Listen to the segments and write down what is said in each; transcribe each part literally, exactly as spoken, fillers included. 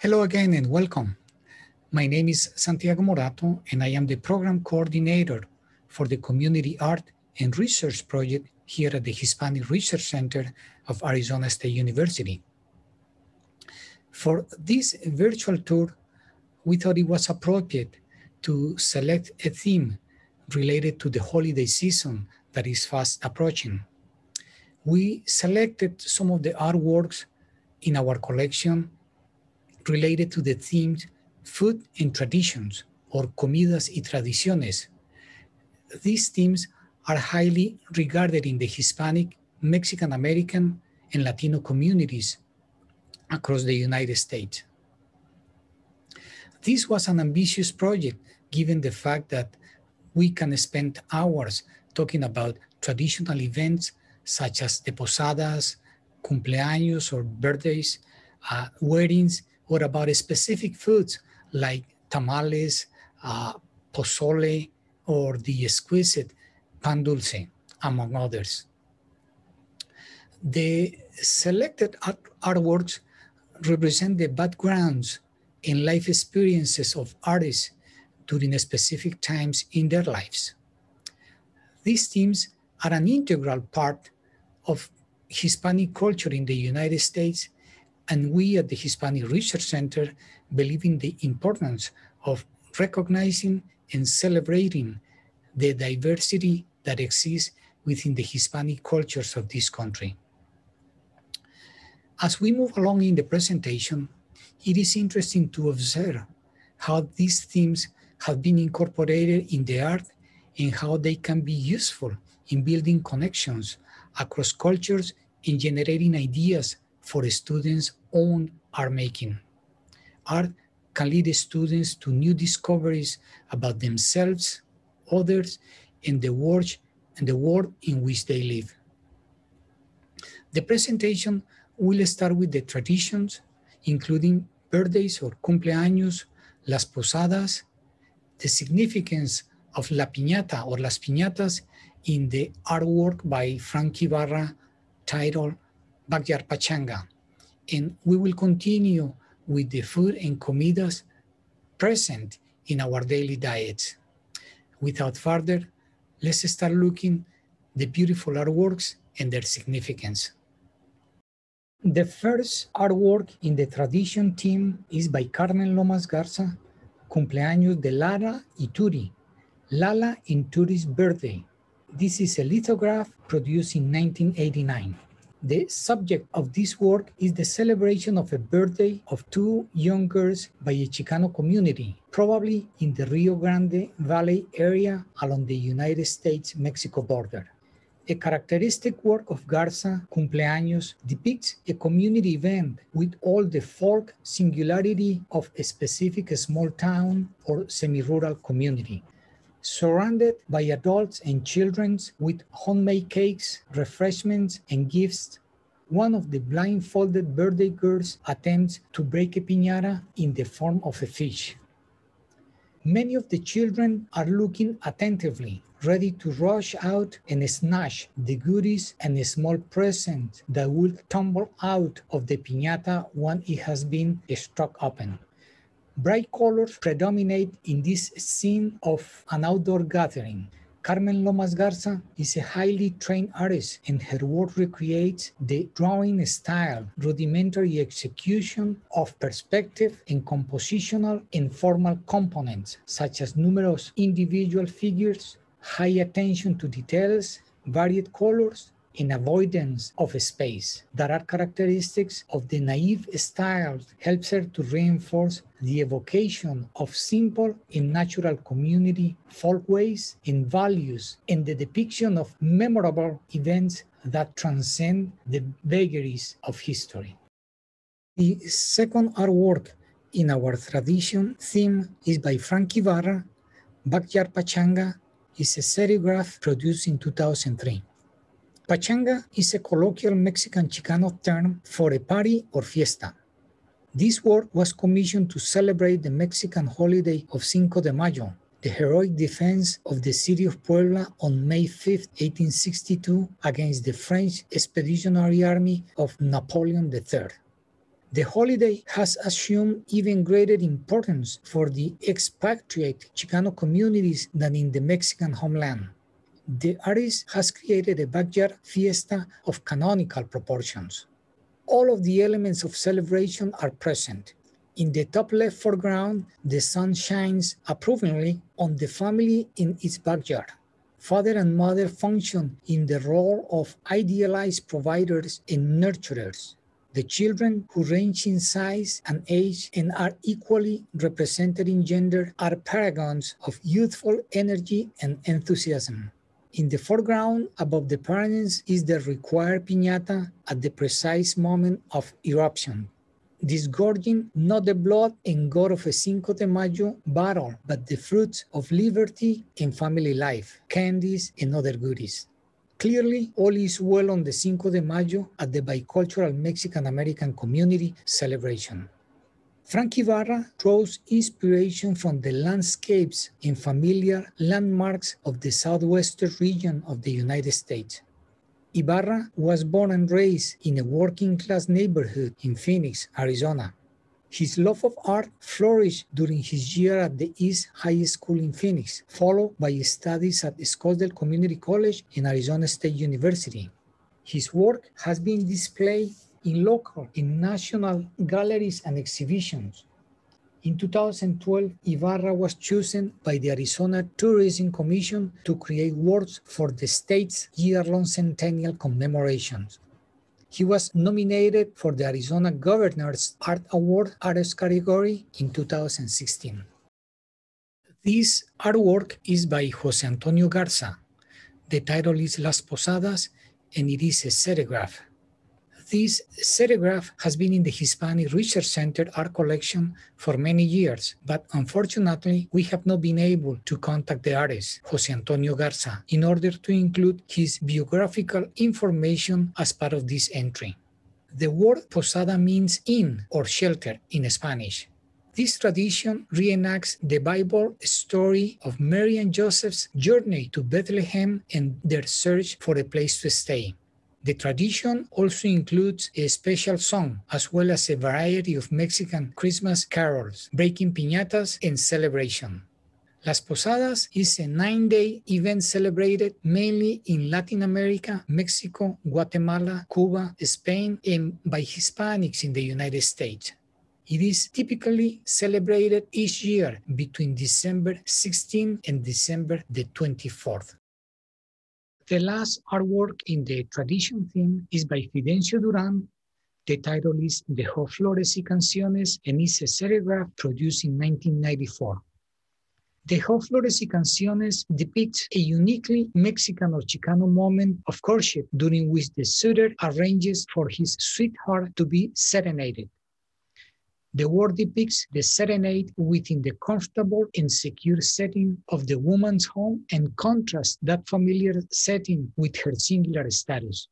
Hello again and welcome. My name is Santiago Morato and I am the program coordinator for the Community Art and Research Project here at the Hispanic Research Center of Arizona State University. For this virtual tour, we thought it was appropriate to select a theme related to the holiday season that is fast approaching. We selected some of the artworks in our collection related to the themes food and traditions, or comidas y tradiciones. These themes are highly regarded in the Hispanic, Mexican American, and Latino communities across the United States. This was an ambitious project, given the fact that we can spend hours talking about traditional events such as the posadas, cumpleaños or birthdays, uh, weddings, or about specific foods like tamales, uh, pozole, or the exquisite pan dulce, among others. The selected art artworks represent the backgrounds and life experiences of artists during specific times in their lives. These themes are an integral part of Hispanic culture in the United States, and we at the Hispanic Research Center believe in the importance of recognizing and celebrating the diversity that exists within the Hispanic cultures of this country. As we move along in the presentation, it is interesting to observe how these themes have been incorporated in the art and how they can be useful in building connections across cultures and generating ideas for students' own art making. Art can lead students to new discoveries about themselves, others, and the world, and the world in which they live. The presentation will start with the traditions, including birthdays or cumpleaños, las posadas, the significance of la piñata or las piñatas in the artwork by Frank Ibarra titled Backyard Pachanga, and we will continue with the food and comidas present in our daily diets. Without further, let's start looking at the beautiful artworks and their significance. The first artwork in the tradition theme is by Carmen Lomas Garza, Cumpleaños de Lala y Turi, Lala and Turi's birthday. This is a lithograph produced in nineteen eighty-nine. The subject of this work is the celebration of a birthday of two young girls by a Chicano community, probably in the Rio Grande Valley area along the United States-Mexico border. A characteristic work of Garza, Cumpleaños, depicts a community event with all the folk singularity of a specific small town or semi-rural community, surrounded by adults and children with homemade cakes, refreshments, and gifts. One of the blindfolded birthday girls attempts to break a piñata in the form of a fish. Many of the children are looking attentively, ready to rush out and snatch the goodies and a small present that will tumble out of the piñata once it has been struck open. Bright colors predominate in this scene of an outdoor gathering. Carmen Lomas Garza is a highly trained artist, and her work recreates the drawing style, rudimentary execution of perspective and compositional and formal components, such as numerous individual figures, high attention to details, varied colors, in avoidance of space that are characteristics of the naive style, helps her to reinforce the evocation of simple and natural community folkways and values and the depiction of memorable events that transcend the vagaries of history. The second artwork in our tradition theme is by Frank Ibarra. Backyard Pachanga is a serigraph produced in two thousand three. Pachanga is a colloquial Mexican Chicano term for a party or fiesta. This work was commissioned to celebrate the Mexican holiday of Cinco de Mayo, the heroic defense of the city of Puebla on May fifth, eighteen sixty-two against the French Expeditionary Army of Napoleon the Third. The holiday has assumed even greater importance for the expatriate Chicano communities than in the Mexican homeland. The artist has created a backyard fiesta of canonical proportions. All of the elements of celebration are present. In the top left foreground, the sun shines approvingly on the family in its backyard. Father and mother function in the role of idealized providers and nurturers. The children, who range in size and age and are equally represented in gender, are paragons of youthful energy and enthusiasm. In the foreground, above the parents, is the required piñata at the precise moment of eruption. Disgorging not the blood and gore of a Cinco de Mayo battle, but the fruits of liberty and family life, candies and other goodies. Clearly, all is well on the Cinco de Mayo at the bicultural Mexican-American community celebration. Frank Ibarra draws inspiration from the landscapes and familiar landmarks of the southwestern region of the United States. Ibarra was born and raised in a working-class neighborhood in Phoenix, Arizona. His love of art flourished during his year at the East High School in Phoenix, followed by studies at Scottsdale Community College and Arizona State University. His work has been displayed in local and national galleries and exhibitions. In two thousand twelve, Ibarra was chosen by the Arizona Tourism Commission to create works for the state's year-long centennial commemorations. He was nominated for the Arizona Governor's Art Award Artist category in two thousand sixteen. This artwork is by Jose Antonio Garza. The title is Las Posadas, and it is a serigraph. This serigraph has been in the Hispanic Research Center art collection for many years, but unfortunately, we have not been able to contact the artist, Jose Antonio Garza, in order to include his biographical information as part of this entry. The word posada means inn or shelter in Spanish. This tradition reenacts the Bible story of Mary and Joseph's journey to Bethlehem and their search for a place to stay. The tradition also includes a special song, as well as a variety of Mexican Christmas carols, breaking piñatas, and celebration. Las Posadas is a nine-day event celebrated mainly in Latin America, Mexico, Guatemala, Cuba, Spain, and by Hispanics in the United States. It is typically celebrated each year between December sixteenth and December the twenty-fourth. The last artwork in the tradition theme is by Fidencio Duran. The title is Dejó Flores y Canciones, and is a serigraph produced in nineteen ninety-four. Dejó Flores y Canciones depicts a uniquely Mexican or Chicano moment of courtship during which the suitor arranges for his sweetheart to be serenaded. The work depicts the serenade within the comfortable and secure setting of the woman's home and contrasts that familiar setting with her singular status.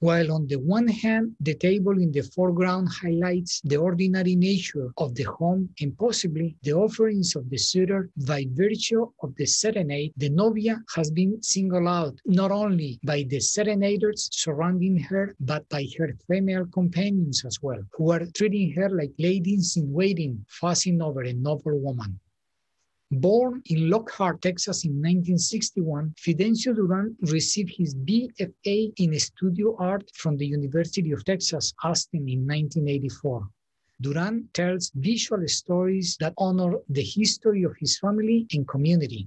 While on the one hand, the table in the foreground highlights the ordinary nature of the home and possibly the offerings of the suitor, by virtue of the serenade, the novia has been singled out not only by the serenaders surrounding her, but by her female companions as well, who are treating her like ladies in waiting, fussing over a noble woman. Born in Lockhart, Texas in nineteen sixty-one, Fidencio Duran received his B F A in Studio Art from the University of Texas, Austin in nineteen eighty-four. Duran tells visual stories that honor the history of his family and community.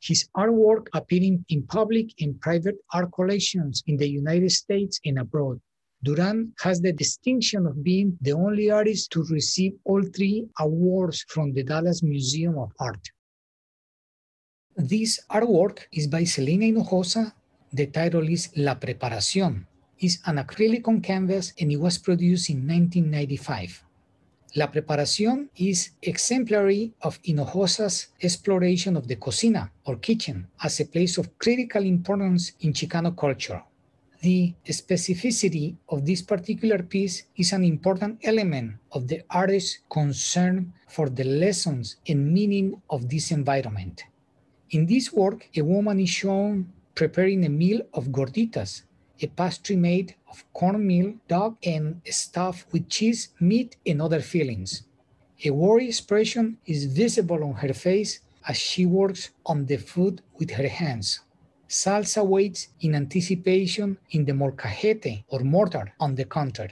His artwork appearing in public and private art collections in the United States and abroad. Duran has the distinction of being the only artist to receive all three awards from the Dallas Museum of Art. This artwork is by Selena Hinojosa. The title is La Preparacion. It's an acrylic on canvas, and it was produced in nineteen ninety-five. La Preparacion is exemplary of Hinojosa's exploration of the cocina, or kitchen, as a place of critical importance in Chicano culture. The specificity of this particular piece is an important element of the artist's concern for the lessons and meaning of this environment. In this work, a woman is shown preparing a meal of gorditas, a pastry made of cornmeal, dough, and stuffed with cheese, meat, and other fillings. A worried expression is visible on her face as she works on the food with her hands. Salsa waits in anticipation in the molcajete or mortar on the counter.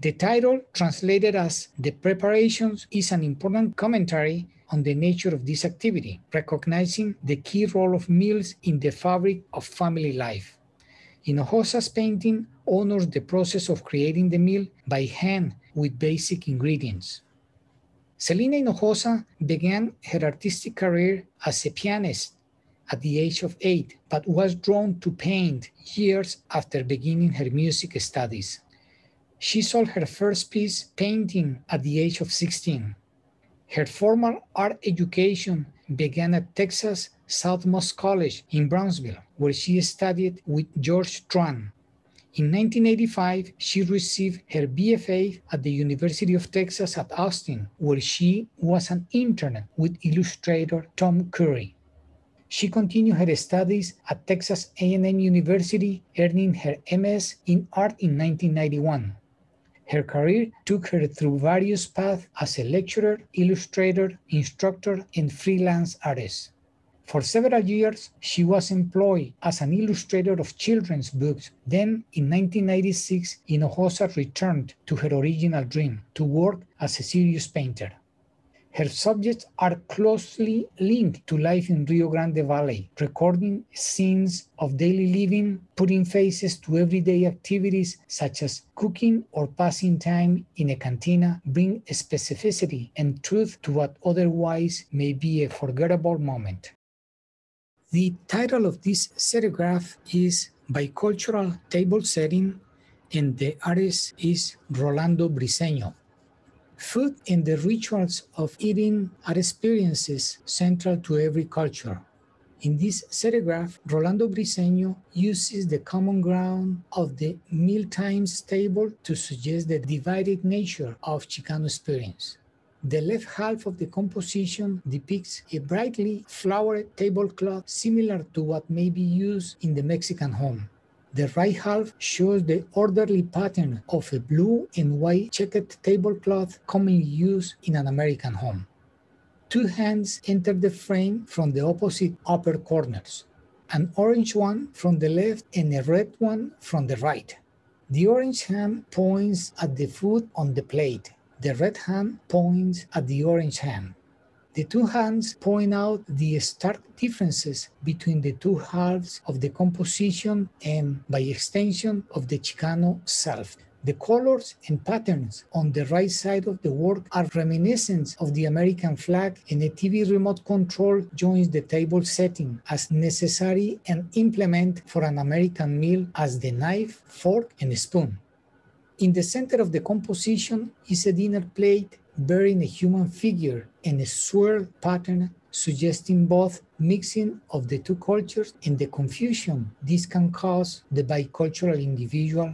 The title, translated as The Preparations, is an important commentary on the nature of this activity, recognizing the key role of meals in the fabric of family life. Hinojosa's painting honors the process of creating the meal by hand with basic ingredients. Selena Hinojosa began her artistic career as a pianist at the age of eight, but was drawn to paint years after beginning her music studies. She sold her first piece, painting, at the age of sixteen. Her formal art education began at Texas Southmost College in Brownsville, where she studied with George Tran. In nineteen eighty-five, she received her B F A at the University of Texas at Austin, where she was an intern with illustrator Tom Curry. She continued her studies at Texas A and M University, earning her M S in art in nineteen ninety-one. Her career took her through various paths as a lecturer, illustrator, instructor, and freelance artist. For several years, she was employed as an illustrator of children's books. Then, in nineteen ninety-six, Hinojosa returned to her original dream to work as a serious painter. Her subjects are closely linked to life in Rio Grande Valley, recording scenes of daily living, putting faces to everyday activities such as cooking or passing time in a cantina, bring specificity and truth to what otherwise may be a forgettable moment. The title of this serigraph is Bicultural Table Setting, and the artist is Rolando Briseño. Food and the rituals of eating are experiences central to every culture. In this serigraph, Rolando Briseño uses the common ground of the mealtime table to suggest the divided nature of Chicano experience. The left half of the composition depicts a brightly flowered tablecloth similar to what may be used in the Mexican home. The right half shows the orderly pattern of a blue and white checkered tablecloth commonly used in an American home. Two hands enter the frame from the opposite upper corners, an orange one from the left and a red one from the right. The orange hand points at the food on the plate. The red hand points at the orange hand. The two hands point out the stark differences between the two halves of the composition and, by extension, of the Chicano self. The colors and patterns on the right side of the work are reminiscent of the American flag, and a T V remote control joins the table setting as necessary and implement for an American meal as the knife, fork, and spoon. In the center of the composition is a dinner plate bearing a human figure and a swirl pattern, suggesting both mixing of the two cultures and the confusion this can cause the bicultural individual.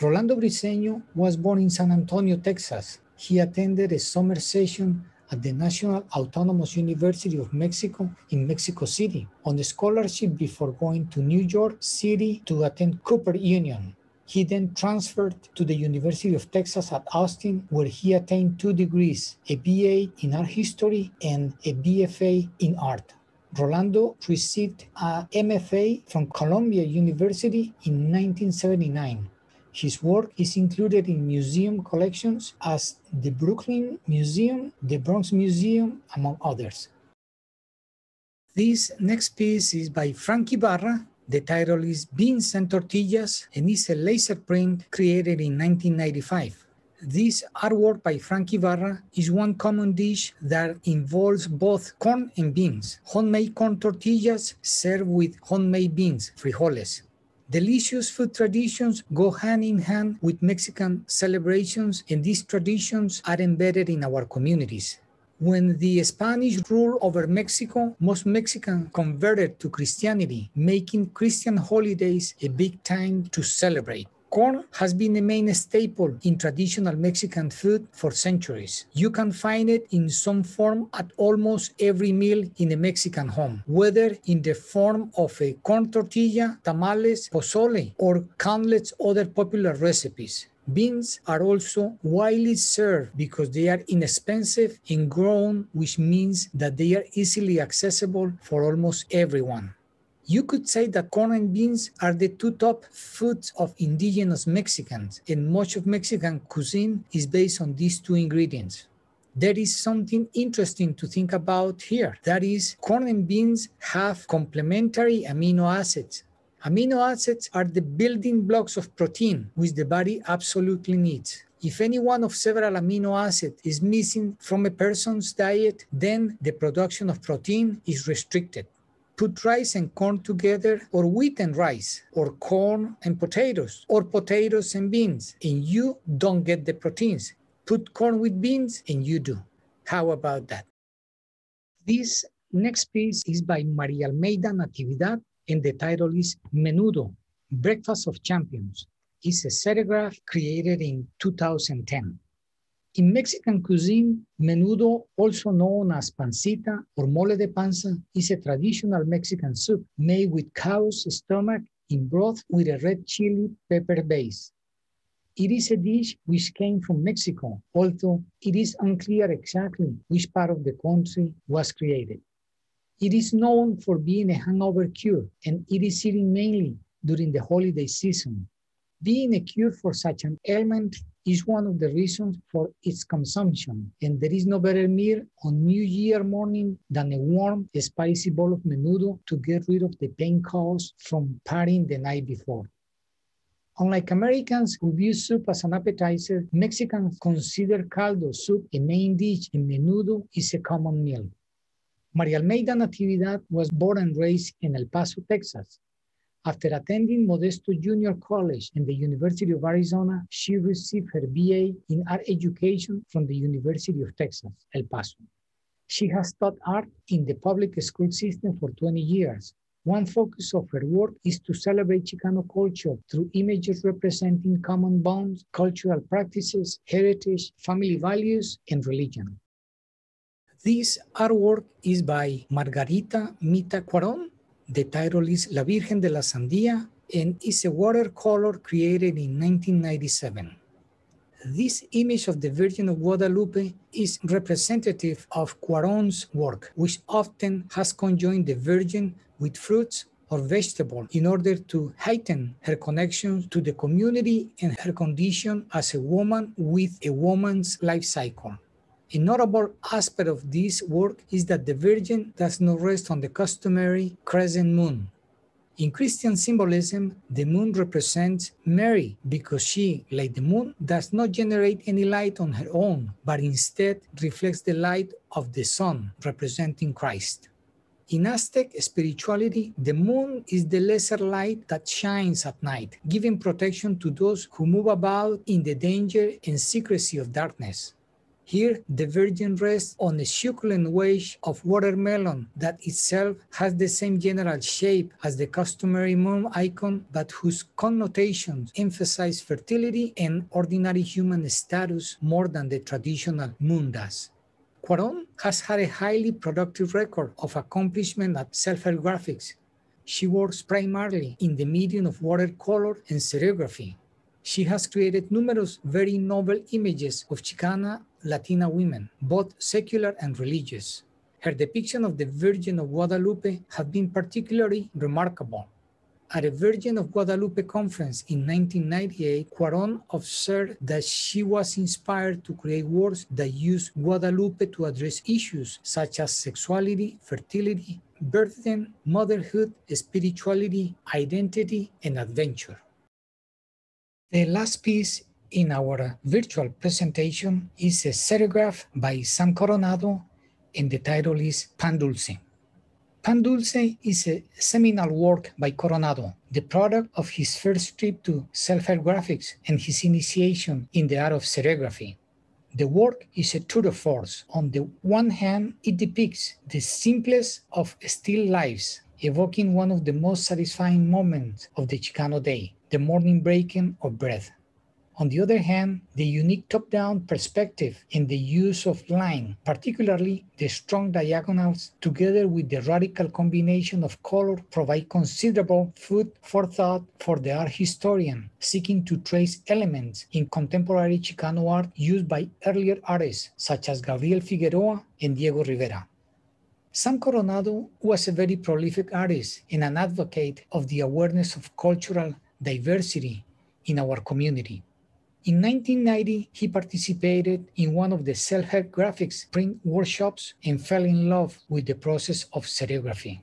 Rolando Briseño was born in San Antonio, Texas. He attended a summer session at the National Autonomous University of Mexico in Mexico City on a scholarship before going to New York City to attend Cooper Union. He then transferred to the University of Texas at Austin, where he attained two degrees, a B A in art history and a B F A in art. Rolando received a M F A from Columbia University in nineteen seventy-nine. His work is included in museum collections as the Brooklyn Museum, the Bronx Museum, among others. This next piece is by Frank Ibarra. The title is Beans and Tortillas and is a laser print created in nineteen ninety-five. This artwork by Frank Ibarra is one common dish that involves both corn and beans. Homemade corn tortillas served with homemade beans, frijoles. Delicious food traditions go hand in hand with Mexican celebrations, and these traditions are embedded in our communities. When the Spanish ruled over Mexico, most Mexicans converted to Christianity, making Christian holidays a big time to celebrate. Corn has been a main staple in traditional Mexican food for centuries. You can find it in some form at almost every meal in a Mexican home, whether in the form of a corn tortilla, tamales, pozole, or countless other popular recipes. Beans are also widely served because they are inexpensive and grown, which means that they are easily accessible for almost everyone. You could say that corn and beans are the two top foods of indigenous Mexicans, and much of Mexican cuisine is based on these two ingredients. There is something interesting to think about here. That is, corn and beans have complementary amino acids. Amino acids are the building blocks of protein, which the body absolutely needs. If any one of several amino acids is missing from a person's diet, then the production of protein is restricted. Put rice and corn together, or wheat and rice, or corn and potatoes, or potatoes and beans, and you don't get the proteins. Put corn with beans, and you do. How about that? This next piece is by Maria Almeida Natividad, and the title is Menudo, Breakfast of Champions. It's a serigraph created in two thousand ten. In Mexican cuisine, menudo, also known as pancita or mole de panza, is a traditional Mexican soup made with cow's stomach in broth with a red chili pepper base. It is a dish which came from Mexico, although it is unclear exactly which part of the country was created. It is known for being a hangover cure, and it is eaten mainly during the holiday season. Being a cure for such an ailment is one of the reasons for its consumption, and there is no better meal on New Year morning than a warm, spicy bowl of menudo to get rid of the pain caused from partying the night before. Unlike Americans who view soup as an appetizer, Mexicans consider caldo soup a main dish, and menudo is a common meal. Maria Almeida Natividad was born and raised in El Paso, Texas. After attending Modesto Junior College and the University of Arizona, she received her B A in art education from the University of Texas, El Paso. She has taught art in the public school system for twenty years. One focus of her work is to celebrate Chicano culture through images representing common bonds, cultural practices, heritage, family values, and religion. This artwork is by Margarita Mita Cuarón. The title is La Virgen de la Sandía and is a watercolor created in nineteen ninety-seven. This image of the Virgin of Guadalupe is representative of Cuarón's work, which often has conjoined the Virgin with fruits or vegetables in order to heighten her connection to the community and her condition as a woman with a woman's life cycle. A notable aspect of this work is that the Virgin does not rest on the customary crescent moon. In Christian symbolism, the moon represents Mary because she, like the moon, does not generate any light on her own, but instead reflects the light of the sun, representing Christ. In Aztec spirituality, the moon is the lesser light that shines at night, giving protection to those who move about in the danger and secrecy of darkness. Here, the Virgin rests on a succulent wedge of watermelon that itself has the same general shape as the customary moon icon, but whose connotations emphasize fertility and ordinary human status more than the traditional moon does. Cuarón has had a highly productive record of accomplishment at self-help graphics. She works primarily in the medium of watercolor and serigraphy. She has created numerous very novel images of Chicana Latina women, both secular and religious. Her depiction of the Virgin of Guadalupe has been particularly remarkable. At a Virgin of Guadalupe conference in nineteen ninety-eight, Cuarón observed that she was inspired to create works that use Guadalupe to address issues such as sexuality, fertility, birthing, motherhood, spirituality, identity, and adventure. The last piece in our virtual presentation is a serigraph by Sam Coronado, and the title is Pan Dulce. Pan Dulce is a seminal work by Coronado, the product of his first trip to self-help graphics and his initiation in the art of serigraphy. The work is a tour de force. On the one hand, it depicts the simplest of still lifes, evoking one of the most satisfying moments of the Chicano day, the morning breaking of bread. On the other hand, the unique top-down perspective in the use of line, particularly the strong diagonals, together with the radical combination of color, provide considerable food for thought for the art historian seeking to trace elements in contemporary Chicano art used by earlier artists such as Gabriel Figueroa and Diego Rivera. Sam Coronado was a very prolific artist and an advocate of the awareness of cultural diversity in our community. In nineteen ninety, he participated in one of the self-help graphics print workshops and fell in love with the process of serigraphy.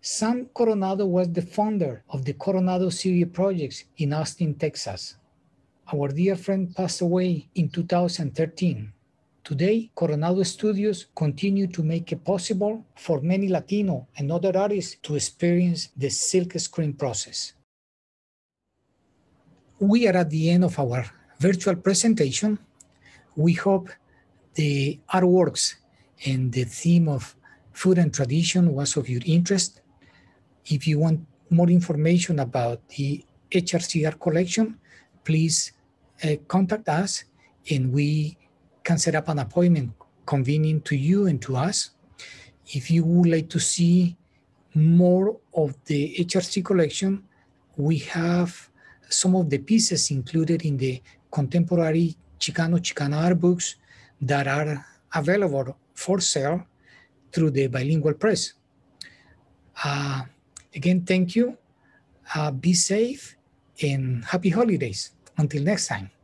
Sam Coronado was the founder of the Coronado Series Projects in Austin, Texas. Our dear friend passed away in two thousand thirteen. Today, Coronado Studios continue to make it possible for many Latino and other artists to experience the silk screen process. We are at the end of our virtual presentation. We hope the artworks and the theme of food and tradition was of your interest. If you want more information about the H R C R collection, please uh, contact us and we can set up an appointment convenient to you and to us. If you would like to see more of the H R C collection, we have some of the pieces included in the contemporary Chicano Chicana art books that are available for sale through the bilingual press. Uh, again, thank you. Uh, be safe and happy holidays. Until next time.